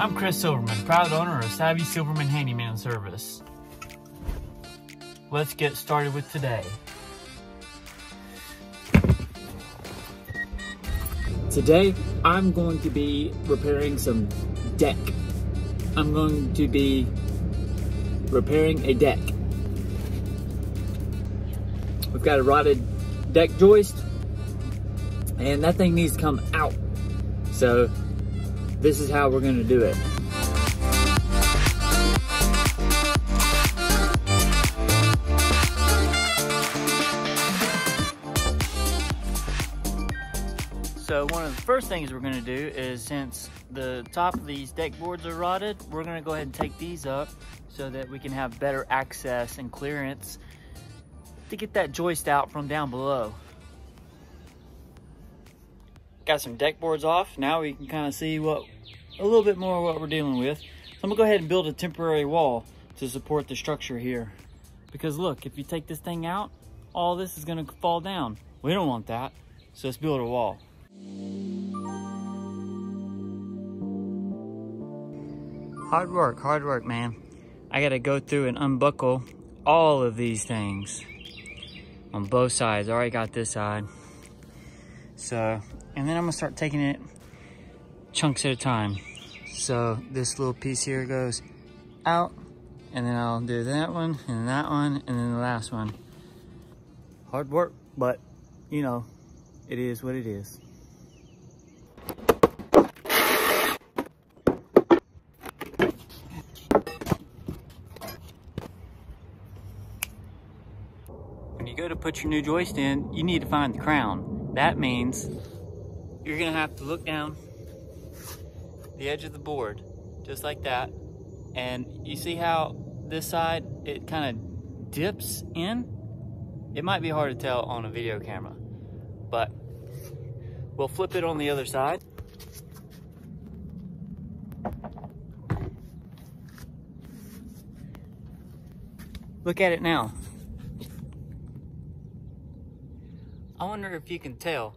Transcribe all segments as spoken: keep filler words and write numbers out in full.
I'm Chris Silverman, proud owner of Savvy Silverman Handyman Service. Let's get started with today. Today, I'm going to be repairing some deck. I'm going to be repairing a deck. We've got a rotted deck joist, and that thing needs to come out. So this is how we're going to do it. So one of the first things we're going to do is, since the top of these deck boards are rotted, we're going to go ahead and take these up so that we can have better access and clearance to get that joist out from down below. Got some deck boards off. Now we can kind of see what a little bit more of what we're dealing with. So I'm gonna go ahead and build a temporary wall to support the structure here, because look, if you take this thing out, all this is gonna fall down. We don't want that, so let's build a wall. Hard work, hard work, man. I gotta go through and unbuckle all of these things on both sides. I already got this side. So, and then I'm gonna start taking it chunks at a time. So this little piece here goes out, and then I'll do that one, and that one, and then the last one. Hard work, but you know, it is what it is. When you go to put your new joist in, you need to find the crown. That means you're gonna have to look down the edge of the board, just like that. And you see how this side, it kind of dips in? It might be hard to tell on a video camera, but we'll flip it on the other side. Look at it now. I wonder if you can tell.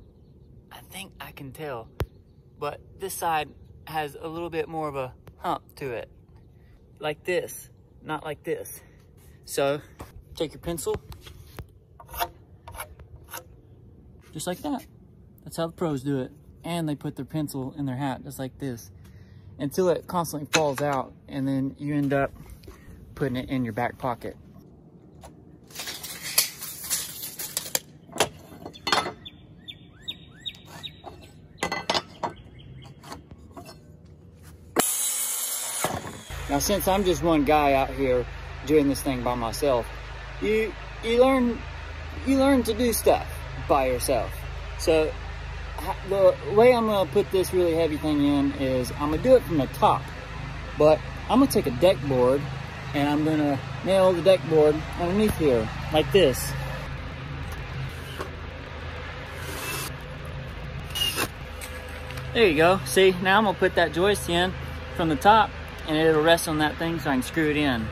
I think I can tell, but this side has a little bit more of a hump to it. Like this, not like this. So take your pencil, just like that. That's how the pros do it. And they put their pencil in their hat, just like this, until it constantly falls out, and then you end up putting it in your back pocket. Now, since I'm just one guy out here doing this thing by myself, you you learn you learn to do stuff by yourself. So the way I'm gonna put this really heavy thing in is I'm gonna do it from the top, but I'm gonna take a deck board and I'm gonna nail the deck board underneath here like this. There you go. See, now I'm gonna put that joist in from the top, and it'll rest on that thing so I can screw it in.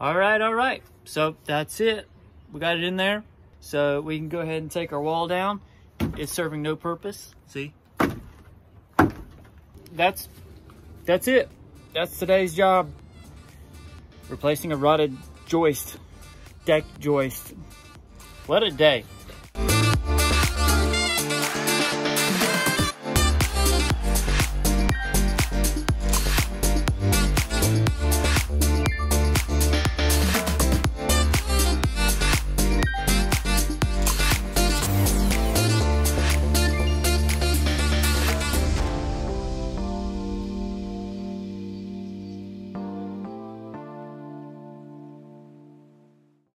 All right, all right. So that's it. We got it in there. So we can go ahead and take our wall down. It's serving no purpose. See? That's, that's it. That's today's job. Replacing a rotted joist, deck joist. What a day.